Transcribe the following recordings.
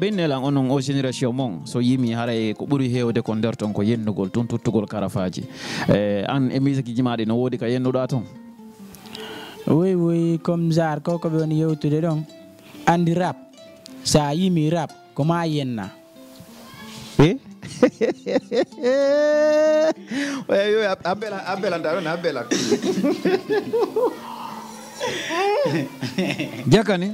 Ben ne lang onon o generation mon so yimi haray ko buri hewde ko nder ton ko yennugol ton tuttugol karafaji an e musique jimaade no wodi ka yennuda ton. Oui comme zar ko ko be woni yewtude don andi rap sa yimi rap ko ma yenna yo abela ndaro na abela jakani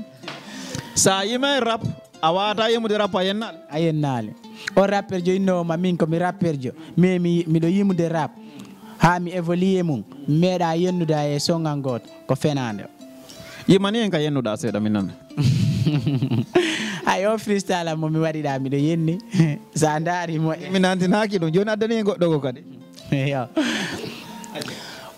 sa yimi rap awata yimude rap ayennal o rapper jo inno ma min ko mi rapper jo mais mi do yimude rap ha mi évoluer mum meeda yennuda e songa goto ko fenande yimani en ka yennuda seeda min nan ayo freestyle mo mi wadida mi do yenni sa ndaari mo mi nantinaki do joni addani goddo ko kadi yo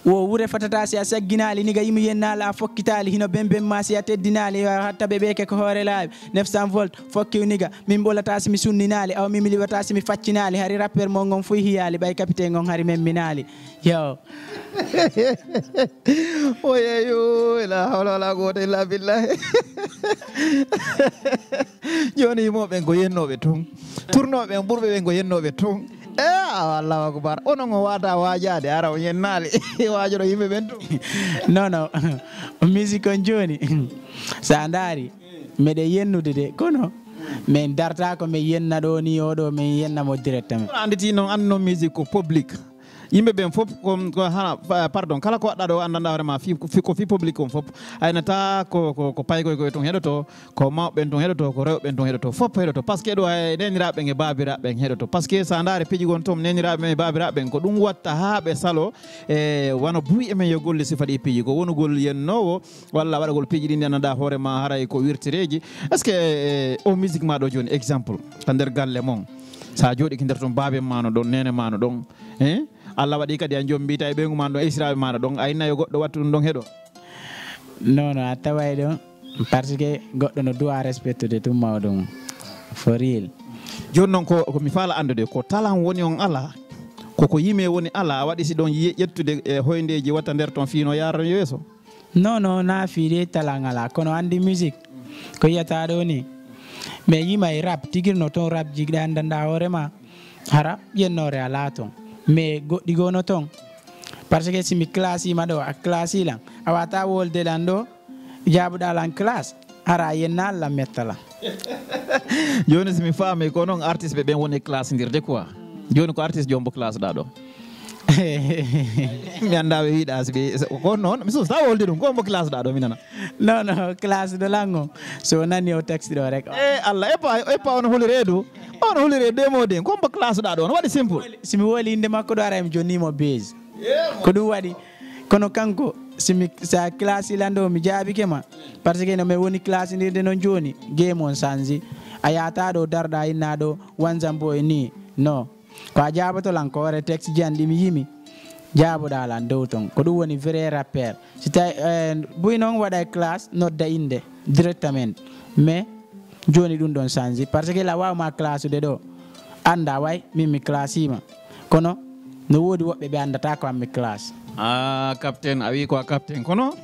wo wure fatata si a segginali niga yimi yennala a fokkitali hino bemben ma si a teddinali hatta bebe ke ko hoore laabi 900 volt fokkiw niga min bolata si mi sunninali aw min liwata si mi faccinali hari rapper mo ngon fuy hiyali bay capitaine ngon hari memminali yo oyeyo la hawla la quwwata illa billah joni mo ben go yennobe ton tournobe en burbe ben go yennobe ton Allahu akbar ono ngo wata wajaade ara o yennali wajoro yimbe bentu non musique on joni sa ndari mede yennude de kono men darta ko me yenna do ni odo men yenna mo directement anditi non anno musique ko public yimbe ben fop ko pardon kala ko wadda do andanda vraiment fi public on fop aynata ko paygo ko ton hedoto ko mawbe ton hedoto ko rewbe ton hedoto fop hedoto parce que do e nenirabe en e babirabe en hedoto parce que sa ndare peji gon tom nenirabe en babirabe en ko dum watta haabe salo e wono buyi e men yo golle si fadi peji ko wono gol yennowo walla wada gol peji din andanda hore ma haray ko wirtireji est-ce que o musique ma do joni exemple tan der galle mon sa jodi ki der ton babe ma no don nene ma no don hein Allah waɗi kadi a jombita e ɓeygu ma ɗo e siraɓe maɗa donc a yinnayo goɗɗo wattu ɗum ɗon heɗo non a taway ɗon par ce que goɗɗo no duwa respectude tumma ɗum for real joni noon komi faala andude ko talan woni on ala koko yime woni ala a waɗi si ɗon ƴettude e hoyndeji watta nder toon fiino yaran yeeso non na fiide talan ala kono andi musique ko yiyata ɗo ni mais yima e rap tigirno toon rap jigɗa andanda hoorema hara yennore ala toon mais goɗɗi gono ton par ce que simi classima ɗo a classi lan a wata wolde lan ɗo jaabuɗa lan classe hara yennal lan metta lan joni simi faami ko noon artiste ɓe ɓen woni classedirde quoi joni ko artiste jombo classe ɗa ɗo mi anda ɓe wiɗa siɓe kon noon mi susta wolde ɗum gombo classe ɗa ɗo mi nana non classe ɗo lan o so nani o texte ɗo rek e allah epa on hulireedu on hulire demode gombo classe ɗa ɗo on waɗi simple simi woli inde makko ɗo ara mi jonnimo base ko ɗum waɗi kono kanko simi sa classe lanɗo mi jaabikema par ce que no mi woni classe ndirde noon joni game on sanji a yata ɗo darɗa inna ɗo Wanzan Boy ni non ko a jaaboto lan ko hoore texte janɗi mi yimi jaaboɗa lan dow ton ko ɗum woni vrai rappeur si tawi buy noon waɗa classe nodda inde directement mais joni ɗum ɗon change par ce que la wawma classude ɗo anda way min mi classima kono no woodi woɓɓe ɓe andata ko ammi classe a capitaine a wi ko a capitaine kono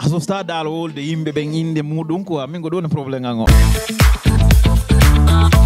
a sosta dal wolde yimɓe ɓen inde muɗum quoi min ko ɗum no probléme an o